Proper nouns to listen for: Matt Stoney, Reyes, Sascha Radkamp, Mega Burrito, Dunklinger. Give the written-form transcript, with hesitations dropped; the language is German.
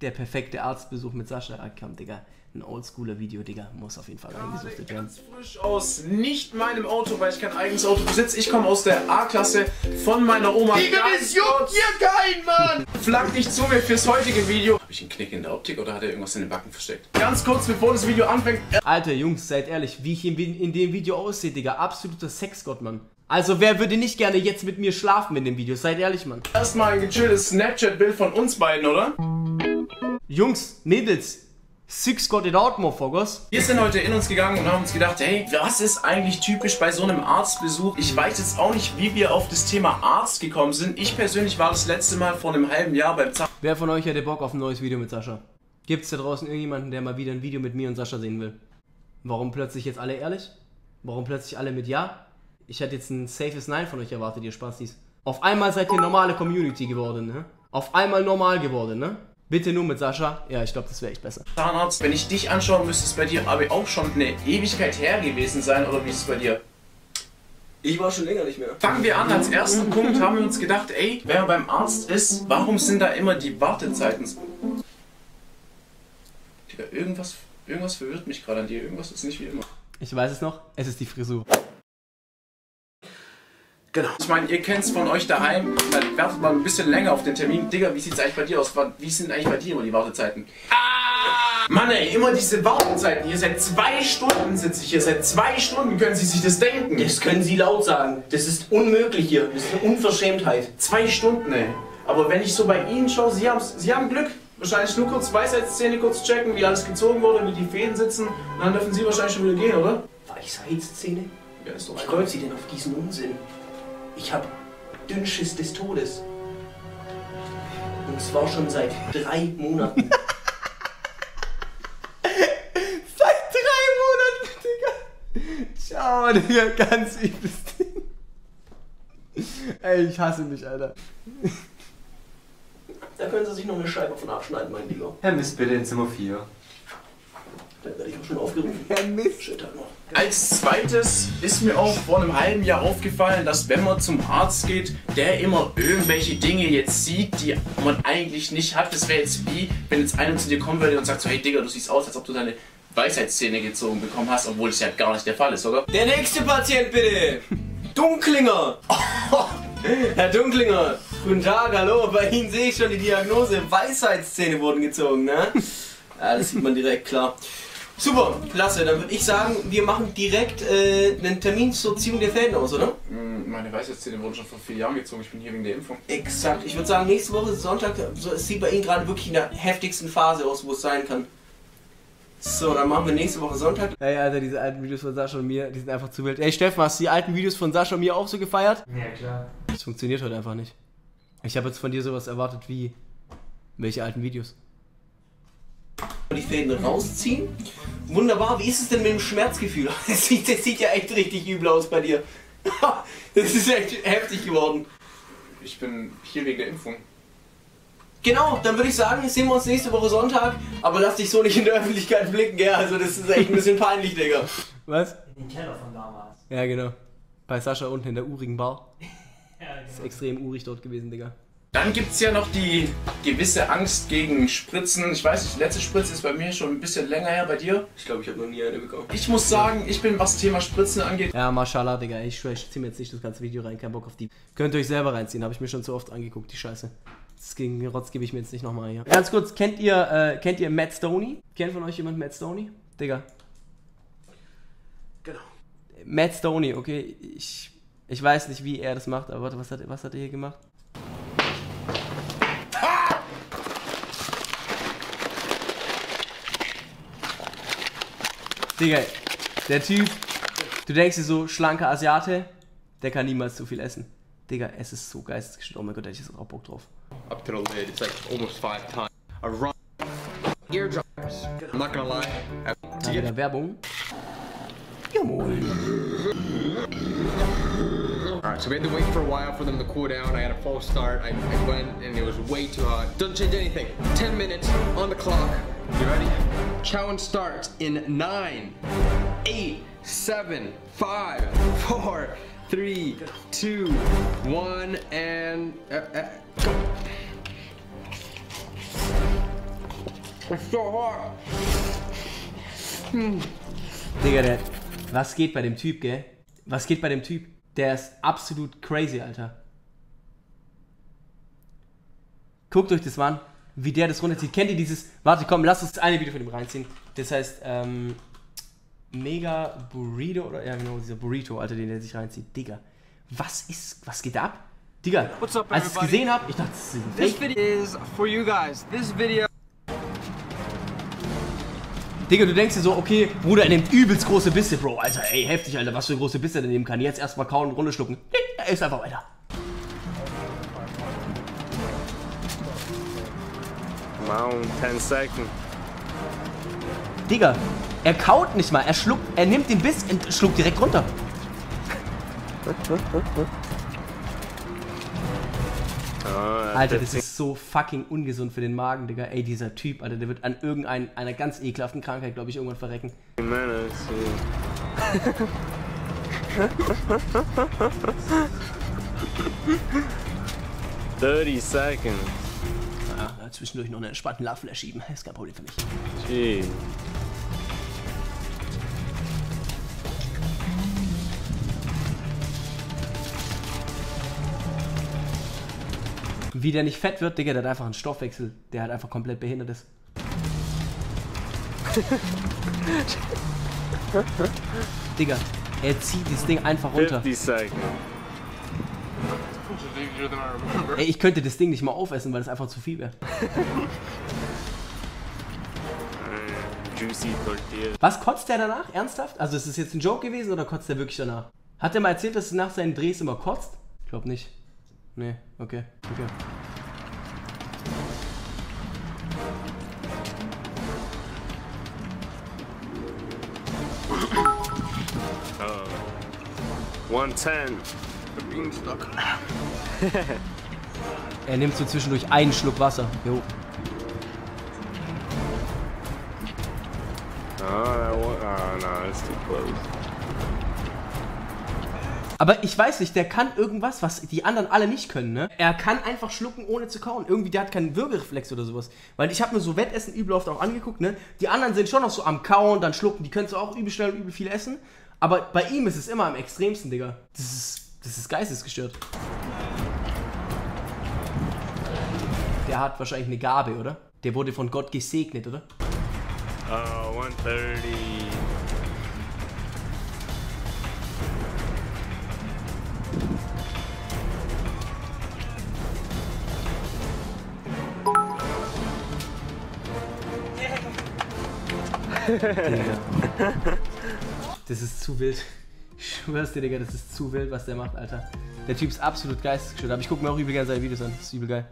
Der perfekte Arztbesuch mit Sascha Radkamp, Digga. Ein oldschooler Video, Digga. Muss auf jeden Fall eingesuchtet werden. Ganz frisch aus nicht meinem Auto, weil ich kein eigenes Auto besitze. Ich komme aus der A-Klasse von meiner Oma. Digga, das juckt hier kein Mann! Flag dich zu mir fürs heutige Video. Habe ich einen Knick in der Optik oder hat er irgendwas in den Backen versteckt? Ganz kurz, bevor das Video anfängt. Alter, Jungs, seid ehrlich, wie ich in dem Video aussehe, Digga. Absoluter Sexgott, Mann. Also wer würde nicht gerne jetzt mit mir schlafen in dem Video? Seid ehrlich, Mann. Erstmal ein gechilltes Snapchat-Bild von uns beiden, oder? Jungs, Mädels, Six got it out, motherfuckers. Wir sind heute in uns gegangen und haben uns gedacht, hey, was ist eigentlich typisch bei so einem Arztbesuch? Ich weiß jetzt auch nicht, wie wir auf das Thema Arzt gekommen sind. Ich persönlich war das letzte Mal vor einem halben Jahr beim Zahnarzt. Wer von euch hätte Bock auf ein neues Video mit Sascha? Gibt's da draußen irgendjemanden, der mal wieder ein Video mit mir und Sascha sehen will? Warum plötzlich jetzt alle ehrlich? Warum plötzlich alle mit Ja? Ich hätte jetzt ein safes Nein von euch erwartet, ihr Spastis. Auf einmal seid ihr normale Community geworden, ne? Auf einmal normal geworden, ne? Bitte nur mit Sascha. Ja, ich glaube, das wäre echt besser. Zahnarzt, wenn ich dich anschaue, müsste es bei dir aber auch schon eine Ewigkeit her gewesen sein, oder wie ist es bei dir? Ich war schon länger nicht mehr. Fangen wir an, als ersten Punkt haben wir uns gedacht, ey, wer beim Arzt ist, warum sind da immer die Wartezeiten? Digga, irgendwas verwirrt mich gerade an dir, irgendwas ist nicht wie immer. Ich weiß es noch, es ist die Frisur. Genau. Ich meine, ihr kennt es von euch daheim, dann wartet man ein bisschen länger auf den Termin. Digga, wie sieht es eigentlich bei dir aus? Wie sind eigentlich bei dir immer die Wartezeiten? Ah! Mann ey, immer diese Wartezeiten. Hier seit 2 Stunden sitze ich hier. Seit 2 Stunden können Sie sich das denken. Das können Sie laut sagen. Das ist unmöglich hier. Das ist eine Unverschämtheit. 2 Stunden ey. Aber wenn ich so bei Ihnen schaue, Sie haben Glück. Wahrscheinlich nur kurz Weisheitszähne kurz checken, wie alles gezogen wurde, wie die Fäden sitzen. Und dann dürfen Sie wahrscheinlich schon wieder gehen, oder? Weisheitszähne? Ja, ist doch ein. Wie kommen Sie denn auf diesen Unsinn? Ich habe Dünnschiss des Todes. Und zwar schon seit 3 Monaten. Seit 3 Monaten, Digga. Ciao, Digga, ganz übles Ding. Ey, ich hasse mich, Alter. Da können Sie sich noch eine Scheibe von abschneiden, mein Lieber. Herr Mist, bitte in Zimmer 4. Da werde ich auch schon aufgerufen. Herr Mist. Shit, halt noch. Als zweites ist mir auch vor einem halben Jahr aufgefallen, dass wenn man zum Arzt geht, der immer irgendwelche Dinge jetzt sieht, die man eigentlich nicht hat. Das wäre jetzt wie, wenn jetzt einer zu dir kommen würde und sagt so, hey Digga, du siehst aus, als ob du deine Weisheitszähne gezogen bekommen hast, obwohl es ja gar nicht der Fall ist, oder? Der nächste Patient bitte! Dunklinger! Oh, Herr Dunklinger, guten Tag, hallo, bei Ihnen sehe ich schon die Diagnose, Weisheitszähne wurden gezogen, ne? Ja, das sieht man direkt, klar. Super, klasse. Dann würde ich sagen, wir machen direkt einen Termin zur Ziehung der Fäden aus, oder? Meine Weisheitszähne wurden schon vor 4 Jahren gezogen. Ich bin hier wegen der Impfung. Exakt. Ich würde sagen, nächste Woche Sonntag, so, es sieht bei Ihnen gerade wirklich in der heftigsten Phase aus, wo es sein kann. So, dann machen wir nächste Woche Sonntag. Ey, Alter, diese alten Videos von Sascha und mir, die sind einfach zu wild. Ey, Steffen, hast du die alten Videos von Sascha und mir auch so gefeiert? Ja, klar. Das funktioniert heute einfach nicht. Ich habe jetzt von dir sowas erwartet wie... Welche alten Videos? Die Fäden rausziehen. Wunderbar, wie ist es denn mit dem Schmerzgefühl? Das sieht ja echt richtig übel aus bei dir. Das ist echt heftig geworden. Ich bin hier wegen der Impfung. Genau, dann würde ich sagen, sehen wir uns nächste Woche Sonntag, aber lass dich so nicht in der Öffentlichkeit blicken, gell? Also das ist echt ein bisschen peinlich, Digga. Was? In den Keller von damals. Ja, genau. Bei Sascha unten in der urigen Bar. Ja, genau. Das ist extrem urig dort gewesen, Digga. Dann gibt es ja noch die gewisse Angst gegen Spritzen. Ich weiß nicht, die letzte Spritze ist bei mir schon ein bisschen länger her, bei dir. Ich glaube, ich habe noch nie eine bekommen. Ich muss sagen, ich bin, was Thema Spritzen angeht... Ja, mashallah, Digga. Ich schwöre, ich ziehe mir jetzt nicht das ganze Video rein. Kein Bock auf die. Könnt ihr euch selber reinziehen. Habe ich mir schon zu oft angeguckt, die Scheiße. Das gegen den Rotz gebe ich mir jetzt nicht nochmal hier. Ganz kurz, kennt ihr Matt Stoney? Kennt von euch jemand Matt Stoney? Digga. Genau. Matt Stoney, okay. Ich weiß nicht, wie er das macht, aber warte, was hat er hier gemacht? Digga, der Typ, du denkst dir so, schlanker Asiate, der kann niemals zu viel essen. Digga, es ist so geistesgestört. Oh mein Gott, da hätte ich jetzt auch Bock drauf. Up to the lid, it's like almost 5 times. A run. Ear drops. I'm not gonna lie. Da wieder Werbung. Jawohl. Alright, so we had to wait for a while for them to cool down. I had a false start. I went and it was way too hot. Doesn't change anything. 10 minutes on the clock. You ready? Challenge starts in 9, 8, 7, 5, 4, 3, 2, 1, and go. Das ist so hart. Digga, der. Was geht bei dem Typ, gell? Was geht bei dem Typ? Der ist absolut crazy, Alter. Guckt euch das mal an, wie der das runterzieht. Kennt ihr dieses... Warte, komm, lass uns das eine Video von ihm reinziehen. Das heißt, Mega Burrito oder... Ja, genau, dieser Burrito, Alter, den der sich reinzieht. Digga, was geht da ab? Digga, what's up, als ich es gesehen habe, ich dachte, das ist ein Fake. This video is for you guys. This video... Digga, du denkst dir so, okay, Bruder, er nimmt übelst große Bisse, Bro. Alter, ey, heftig, Alter, was für große Bisse er denn nehmen kann. Jetzt erstmal kauen und Runde schlucken. Nee, er ist einfach weiter. Wow, 10 Sekunden. Digga, er kaut nicht mal, er schluckt, er nimmt den Biss und schluckt direkt runter. Alter, das ist so fucking ungesund für den Magen, Digga. Ey, dieser Typ, Alter, der wird an irgendeiner ganz ekelhaften Krankheit, glaube ich, irgendwann verrecken. Ja, zwischendurch noch einen entspannten Lachflash schieben. Ist kein Problem für mich. Gee. Wie der nicht fett wird, Digga, der hat einfach einen Stoffwechsel, der halt einfach komplett behindert ist. Digga, er zieht das Ding einfach runter. Ey, ich könnte das Ding nicht mal aufessen, weil es einfach zu viel wäre. Was kotzt der danach? Ernsthaft? Also ist es jetzt ein Joke gewesen oder kotzt der wirklich danach? Hat er mal erzählt, dass es nach seinen Drehs immer kotzt? Ich glaube nicht. Nee, okay. Okay. Oh. 110. Er nimmt so zwischendurch einen Schluck Wasser. Jo. Aber ich weiß nicht, der kann irgendwas, was die anderen alle nicht können, ne? Er kann einfach schlucken, ohne zu kauen. Irgendwie, der hat keinen Würgereflex oder sowas. Weil ich habe mir so Wettessen übel oft auch angeguckt, ne? Die anderen sind schon noch so am Kauen, dann schlucken. Die können so auch übel schnell und übel viel essen. Aber bei ihm ist es immer am extremsten, Digga. Das ist geistesgestört. Der hat wahrscheinlich eine Gabe, oder? Der wurde von Gott gesegnet, oder? 130. Das ist zu wild. Ich schwör's dir, Digga, das ist zu wild, was der macht, Alter. Der Typ ist absolut geistesgestört. Aber ich guck mir auch übel gerne seine Videos an. Das ist übel geil.